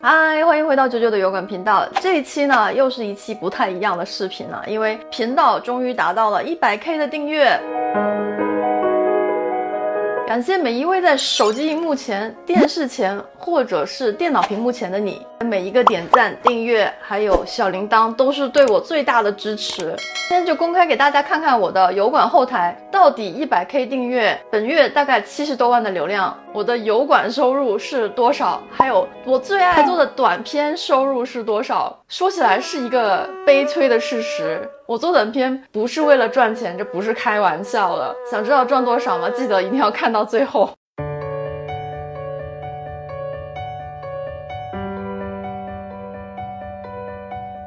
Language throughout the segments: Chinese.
嗨，欢迎回到九九的有梗频道。这一期呢，又是一期不太一样的视频了，因为频道终于达到了 100K 的订阅。感谢每一位在手机荧幕前、电视前或者是电脑屏幕前的你，每一个点赞、订阅还有小铃铛都是对我最大的支持。今天就公开给大家看看我的油管后台，到底 100K 订阅，本月大概70多万的流量，我的油管收入是多少，还有我最爱做的短片收入是多少。说起来是一个悲催的事实，我做短片不是为了赚钱，这不是开玩笑的。想知道赚多少吗？记得一定要看到最后。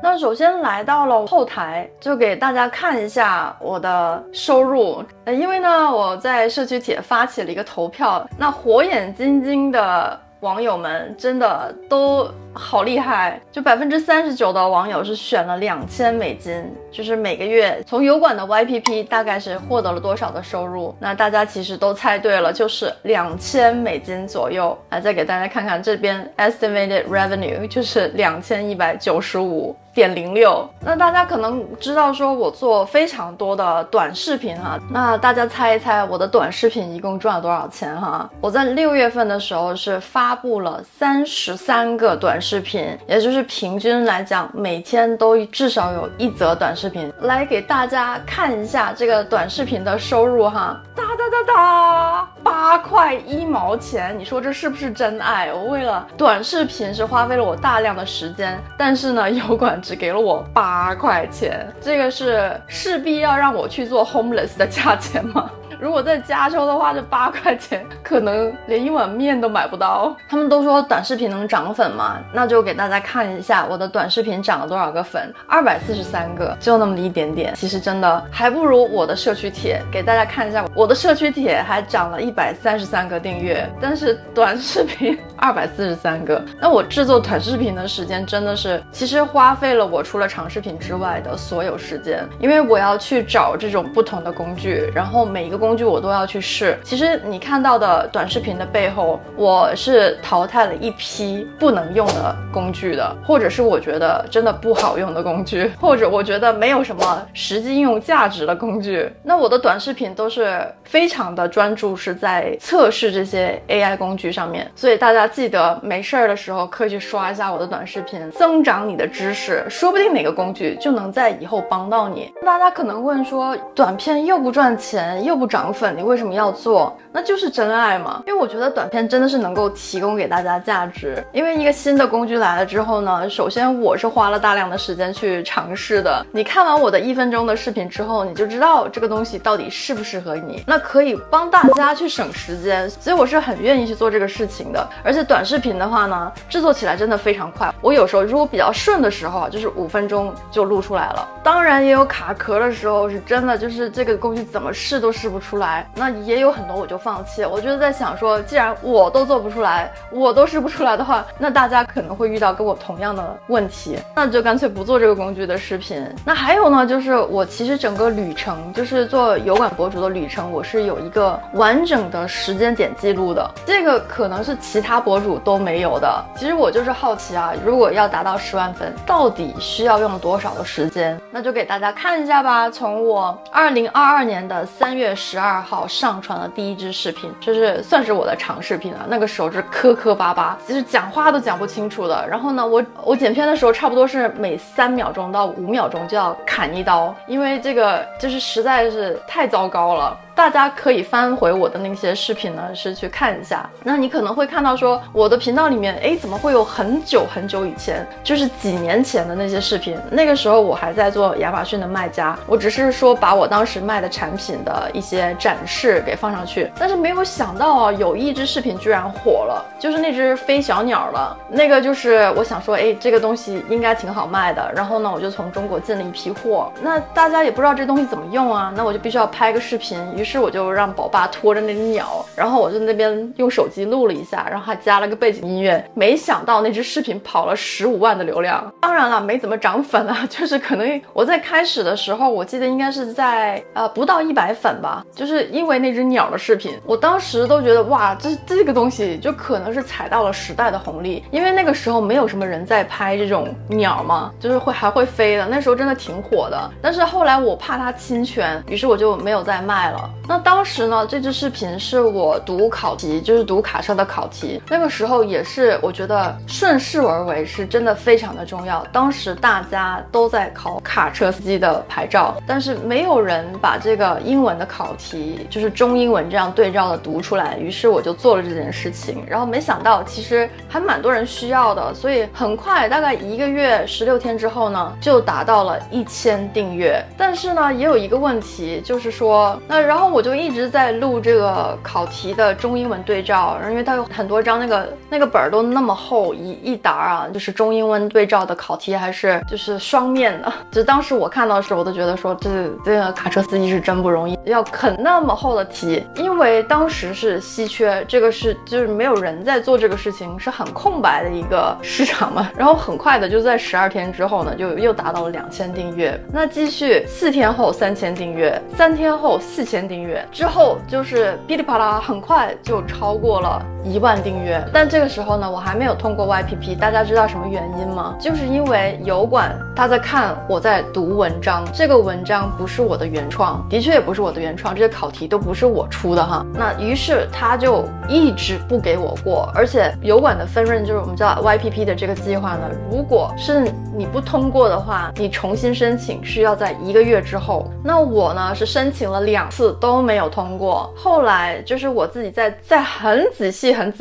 那首先来到了后台，就给大家看一下我的收入。因为呢，我在社区帖发起了一个投票，那火眼金睛的网友们真的都好厉害，就 39% 的网友是选了2000美金，就是每个月从油管的 YPP 大概是获得了多少的收入。那大家其实都猜对了，就是2000美金左右。再给大家看看这边 estimated revenue 就是 2195.06。 那大家可能知道说我做非常多的短视频哈，那大家猜一猜我的短视频一共赚了多少钱哈？我在6月份的时候是发布了33个短视频，也就是平均来讲每天都至少有1则短视频。来给大家看一下这个短视频的收入哈，哒哒哒哒，8块1毛钱。你说这是不是真爱？我为了短视频是花费了我大量的时间，但是呢油管只给了我8块钱，这个是势必要让我去做 homeless 的价钱吗？如果在加州的话，这8块钱可能连一碗面都买不到。他们都说短视频能涨粉吗？那就给大家看一下我的短视频涨了多少个粉，243个，就那么一点点。其实真的还不如我的社区帖。给大家看一下，我的社区帖还涨了133个订阅，但是短视频243个。那我制作短视频的时间真的是，其实花费了我除了长视频之外的所有时间，因为我要去找这种不同的工具，然后每一个工具我都要去试。其实你看到的短视频的背后，我是淘汰了一批不能用的工具的，或者是我觉得真的不好用的工具，或者我觉得没有什么实际应用价值的工具。那我的短视频都是非常的专注是在测试这些 AI 工具上面，所以大家记得没事儿的时候可以去刷一下我的短视频，增长你的知识，说不定哪个工具就能在以后帮到你。大家可能问说，短片又不赚钱又不涨粉，你为什么要做？那就是真爱嘛。因为我觉得短片真的是能够提供给大家价值。因为一个新的工具来了之后呢，首先我是花了大量的时间去尝试的。你看完我的1分钟的视频之后，你就知道这个东西到底适不适合你，那可以帮大家去省时间，所以我是很愿意去做这个事情的。而且短视频的话呢，制作起来真的非常快。我有时候如果比较顺的时候啊，就是5分钟就录出来了。当然也有卡壳的时候，是真的就是这个工具怎么试都试不出来。那也有很多我就放弃。我就是在想说，既然我都做不出来，我都试不出来的话，那大家可能会遇到跟我同样的问题，那就干脆不做这个工具的视频。那还有呢，就是我其实整个旅程，就是做油管博主的旅程，我是有一个完整的时间点记录的，这个可能是其他博主都没有的。其实我就是好奇啊，如果要达到10万粉到底需要用多少的时间？那就给大家看一下吧。从我2022年的3月12号上传了第1支视频，就是算是我的长视频了。那个时候是磕磕巴巴，其实讲话都讲不清楚的。然后呢，我剪片的时候差不多是每3秒钟到5秒钟就要砍一刀，因为这个就是实在是太糟糕了。大家可以翻回我的那些视频呢，是去看一下。那你可能会看到说，我的频道里面，怎么会有很久很久以前，就是几年前的那些视频？那个时候我还在做亚马逊的卖家，我只是说把我当时卖的产品的一些展示给放上去。但是没有想到啊，有1支视频居然火了，就是那只飞小鸟了。那个就是我想说，这个东西应该挺好卖的。然后呢，我就从中国进了一批货。那大家也不知道这东西怎么用啊，那我就必须要拍个视频。于是是我就让宝爸拖着那只鸟，然后我就那边用手机录了一下，然后还加了个背景音乐。没想到那支视频跑了15万的流量，当然了，没怎么涨粉啊，就是可能我在开始的时候，我记得应该是在不到100粉吧，就是因为那只鸟的视频，我当时都觉得哇，这个东西就可能是踩到了时代的红利，因为那个时候没有什么人在拍这种鸟嘛，就是还会飞的，那时候真的挺火的。但是后来我怕它侵权，于是我就没有再卖了。那当时呢，这支视频是我读考题，就是读卡车的考题，那个时候也是我觉得顺势而为是真的非常的重要。当时大家都在考卡车司机的牌照，但是没有人把这个英文的考题就是中英文这样对照的读出来，于是我就做了这件事情，然后没想到其实还蛮多人需要的，所以很快大概1个月16天之后呢，就达到了1000订阅。但是呢，也有一个问题，就是说那然后我就一直在录这个考题的中英文对照，因为它有很多张，那个本儿都那么厚，一沓啊，就是中英文对照的考题还是就是双面的。就当时我看到的时候，我都觉得说这个卡车司机是真不容易，要啃那么厚的题，因为当时是稀缺，这个是就是没有人在做这个事情，是很空白的一个市场嘛。然后很快的就在12天之后呢，就又达到了2000订阅。那继续4天后3000订阅，3天后4000订阅，之后就是噼里啪啦，很快就超过了1万订阅。但这个时候呢，我还没有通过 YPP， 大家知道什么原因吗？就是因为油管他在看我在读文章，这个文章不是我的原创，的确也不是我的原创，这些考题都不是我出的哈。那于是他就一直不给我过，而且油管的分润就是我们叫 YPP 的这个计划呢，如果是你不通过的话，你重新申请是要在1个月之后。那我呢是申请了2次都没有通过，后来就是我自己在很仔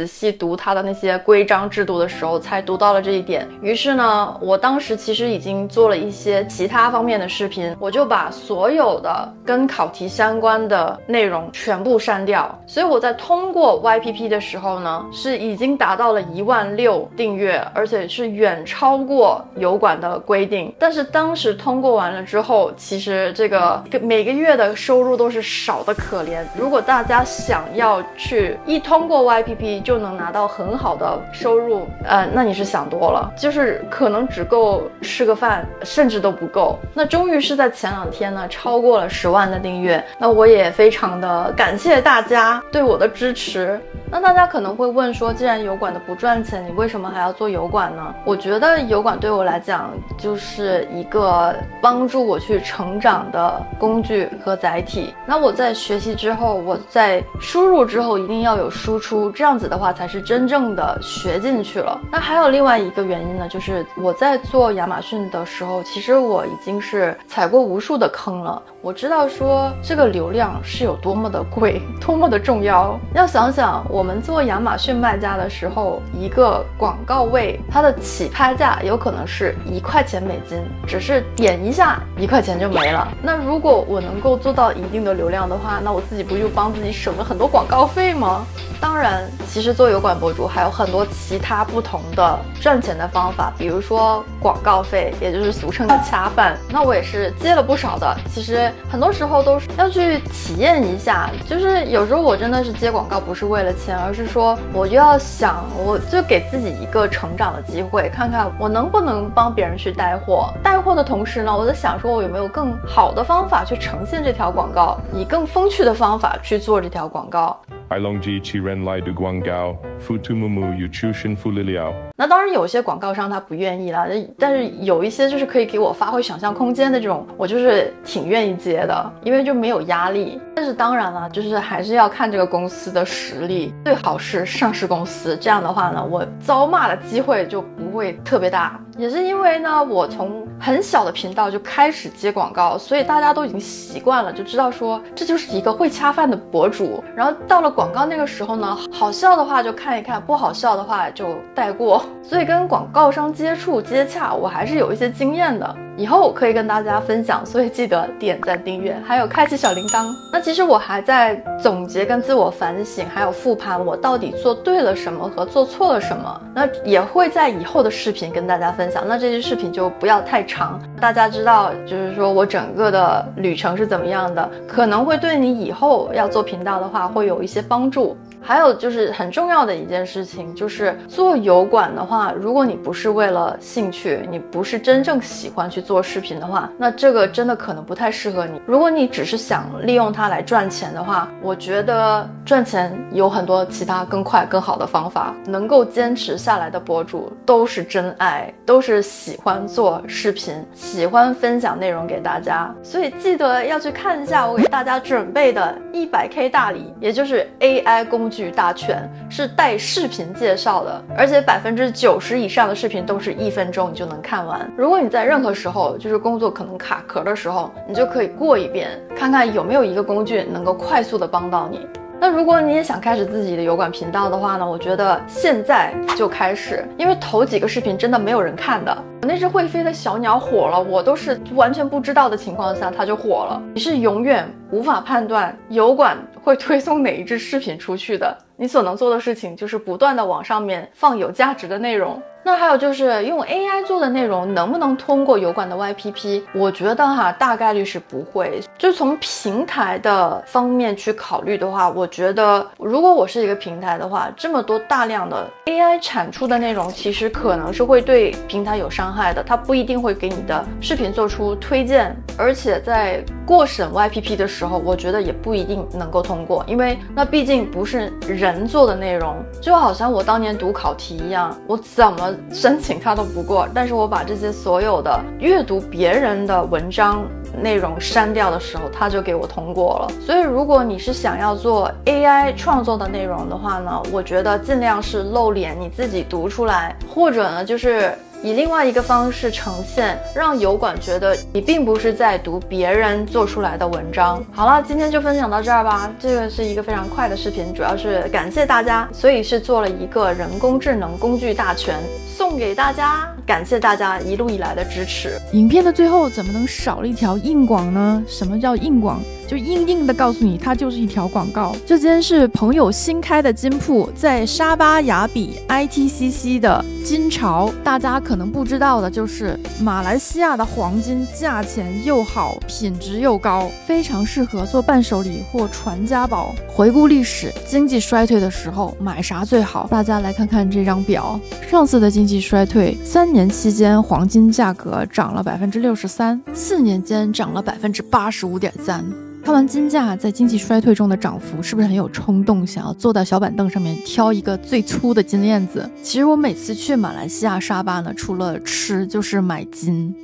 细读他的那些规章制度的时候才读到了这一点。于是呢，我当时其实已经做了一些其他方面的视频，我就把所有的跟考题相关的内容全部删掉，所以我在通过 YPP 的时候呢，是已经达到了16000订阅，而且是远超过油管的规定。但是当时通过完了之后，其实这个每个月的收入都是少的可怜。如果大家想要去一通过 YPP 就能拿到很好的收入，那你是想多了，就是可能只够吃个饭，甚至都不够。那终于是在前2天呢，超过了10万的订阅。那我也非常的感谢大家对我的支持。那大家可能会问说，既然油管的不赚钱，你为什么还要做油管呢？我觉得油管对我来讲就是一个帮助我去成长的工具和载体。那我在学习之后，我在输入之后一定要有输出，这样子的话才是真正的学进去了。那还有另外一个原因呢，就是我在做亚马逊的时候，其实我已经是踩过无数的坑了，我知道说这个流量是有多么的贵，多么的重要。要想想我们做亚马逊卖家的时候，一个广告位它的起拍价有可能是$1美金，只是点一下$1就没了。那如果我能够做到一定的流量的话，那我自己不就帮自己省了很多广告费吗？当然，其实做油管博主还有很多其他不同的赚钱的方法，比如说广告费，也就是俗称的恰饭。那我也是接了不少的，其实很多时候都是要去体验一下，就是有时候我真的是接广告不是为了钱，而是说我就要想，我就给自己一个成长的机会，看看我能不能帮别人去带货。带货的同时呢，我在想说我有没有更好的方法去呈现这条广告，以更风趣的方法去做这条广告。那当然有些广告商他不愿意啦，但是有一些就是可以给我发挥想象空间的这种，我就是挺愿意接的，因为就没有压力。但是当然了，就是还是要看这个公司的实力，最好是上市公司，这样的话呢，我遭骂的机会就不会特别大。也是因为呢，我从很小的频道就开始接广告，所以大家都已经习惯了，就知道说这就是一个会恰饭的博主。然后到了广告那个时候呢，好笑的话就看一看，不好笑的话就带过，所以跟广告商接触接洽我还是有一些经验的。以后可以跟大家分享，所以记得点赞、订阅，还有开启小铃铛。那其实我还在总结跟自我反省，还有复盘我到底做对了什么和做错了什么，那也会在以后的视频跟大家分享。那这期视频就不要太长，大家知道就是说我整个的旅程是怎么样的，可能会对你以后要做频道的话会有一些帮助。还有就是很重要的一件事情，就是做油管的话，如果你不是为了兴趣，你不是真正喜欢去做视频的话，那这个真的可能不太适合你。如果你只是想利用它来赚钱的话，我觉得赚钱有很多其他更快更好的方法。能够坚持下来的博主都是真爱，都是喜欢做视频，喜欢分享内容给大家。所以记得要去看一下我给大家准备的 100K 大礼，也就是 AI 工具大全，是带视频介绍的，而且90%以上的视频都是1分钟你就能看完。如果你在任何时候就是工作可能卡壳的时候，你就可以过一遍，看看有没有一个工具能够快速的帮到你。那如果你也想开始自己的油管频道的话呢，我觉得现在就开始，因为头几个视频真的没有人看的。我那只会飞的小鸟火了，我都是完全不知道的情况下它就火了。你是永远无法判断油管会推送哪一支视频出去的，你所能做的事情就是不断的往上面放有价值的内容。那还有就是用 AI 做的内容能不能通过油管的 YPP， 我觉得大概率是不会。就从平台的方面去考虑的话，我觉得如果我是一个平台的话，这么多大量的 AI 产出的内容其实可能是会对平台有伤害的，它不一定会给你的视频做出推荐，而且在过审 YPP 的时候我觉得也不一定能够通过，因为那毕竟不是人做的内容。就好像我当年读考题一样，我怎么申请它都不过，但是我把这些所有的阅读别人的文章内容删掉的时候，它就给我通过了。所以如果你是想要做 AI 创作的内容的话呢，我觉得尽量是露脸，你自己读出来，或者呢就是以另外一个方式呈现，让油管觉得你并不是在读别人做出来的文章。好了，今天就分享到这儿吧，这个是一个非常快的视频，主要是感谢大家，所以是做了一个人工智能工具大全送给大家，感谢大家一路以来的支持。影片的最后怎么能少了一条硬广呢？什么叫硬广？就硬硬的告诉你，它就是一条广告。这间是朋友新开的金铺，在沙巴雅比 ITCC 的金潮。大家可能不知道的就是，马来西亚的黄金价钱又好，品质又高，非常适合做伴手礼或传家宝。回顾历史，经济衰退的时候买啥最好？大家来看看这张表，上次的经济衰退3年期间，黄金价格涨了63%，4年间涨了85.3%。看完金价在经济衰退中的涨幅，是不是很有冲动想要坐到小板凳上面挑一个最粗的金链子？其实我每次去马来西亚沙巴呢，除了吃就是买金。